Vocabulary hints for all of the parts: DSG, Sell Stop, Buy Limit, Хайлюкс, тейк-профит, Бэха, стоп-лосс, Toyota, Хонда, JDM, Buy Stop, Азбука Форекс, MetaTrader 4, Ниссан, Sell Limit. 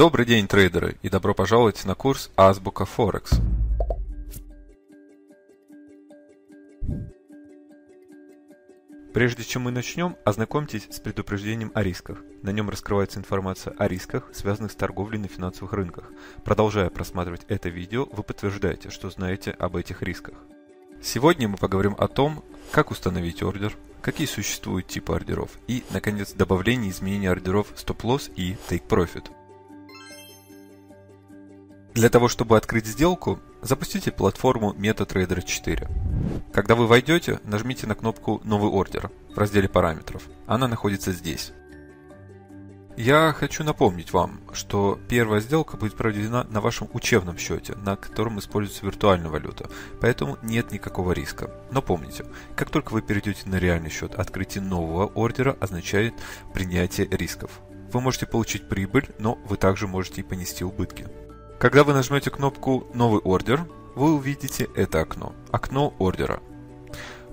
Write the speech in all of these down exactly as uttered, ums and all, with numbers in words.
Добрый день, трейдеры, и добро пожаловать на курс Азбука Форекс. Прежде чем мы начнем, ознакомьтесь с предупреждением о рисках. На нем раскрывается информация о рисках, связанных с торговлей на финансовых рынках. Продолжая просматривать это видео, вы подтверждаете, что знаете об этих рисках. Сегодня мы поговорим о том, как установить ордер, какие существуют типы ордеров и, наконец, добавление и изменение ордеров стоп-лосс и тейк-профит. Для того, чтобы открыть сделку, запустите платформу MetaTrader четыре. Когда вы войдете, нажмите на кнопку «Новый ордер» в разделе «Параметров». Она находится здесь. Я хочу напомнить вам, что первая сделка будет проведена на вашем учебном счете, на котором используется виртуальная валюта, поэтому нет никакого риска. Но помните, как только вы перейдете на реальный счет, открытие нового ордера означает принятие рисков. Вы можете получить прибыль, но вы также можете и понести убытки. Когда вы нажмете кнопку «Новый ордер», вы увидите это окно, окно ордера.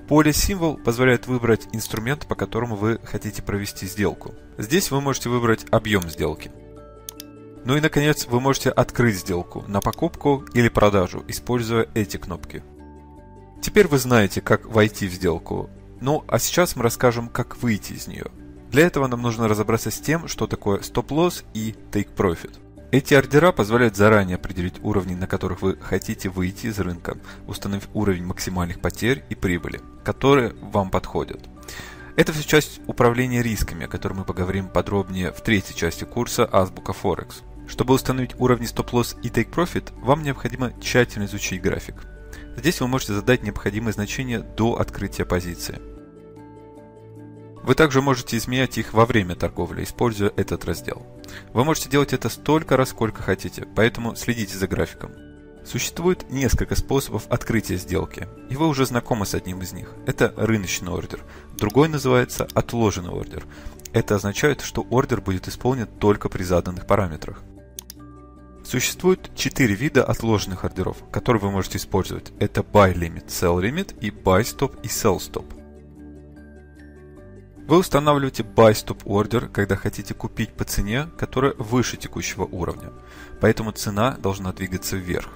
Поле «Символ» позволяет выбрать инструмент, по которому вы хотите провести сделку. Здесь вы можете выбрать объем сделки. Ну и, наконец, вы можете открыть сделку на покупку или продажу, используя эти кнопки. Теперь вы знаете, как войти в сделку. Ну, а сейчас мы расскажем, как выйти из нее. Для этого нам нужно разобраться с тем, что такое стоп-лосс и тейк-профит. Эти ордера позволяют заранее определить уровни, на которых вы хотите выйти из рынка, установив уровень максимальных потерь и прибыли, которые вам подходят. Это все часть управления рисками, о которой мы поговорим подробнее в третьей части курса Азбука Форекс. Чтобы установить уровни стоп-лосс и тейк-профит, вам необходимо тщательно изучить график. Здесь вы можете задать необходимые значения до открытия позиции. Вы также можете изменять их во время торговли, используя этот раздел. Вы можете делать это столько раз, сколько хотите, поэтому следите за графиком. Существует несколько способов открытия сделки, и вы уже знакомы с одним из них. Это рыночный ордер. Другой называется отложенный ордер. Это означает, что ордер будет исполнен только при заданных параметрах. Существует четыре вида отложенных ордеров, которые вы можете использовать. Это Buy Limit, Sell Limit и Buy Stop и Sell Stop. Вы устанавливаете Buy Stop Order, когда хотите купить по цене, которая выше текущего уровня, поэтому цена должна двигаться вверх.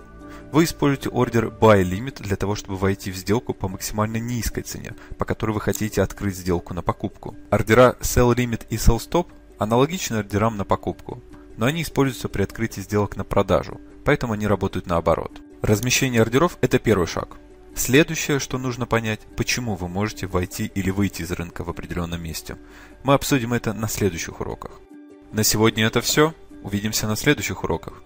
Вы используете ордер Buy Limit для того, чтобы войти в сделку по максимально низкой цене, по которой вы хотите открыть сделку на покупку. Ордера Sell Limit и Sell Stop аналогичны ордерам на покупку, но они используются при открытии сделок на продажу, поэтому они работают наоборот. Размещение ордеров – это первый шаг. Следующее, что нужно понять, почему вы можете войти или выйти из рынка в определенном месте. Мы обсудим это на следующих уроках. На сегодня это все. Увидимся на следующих уроках.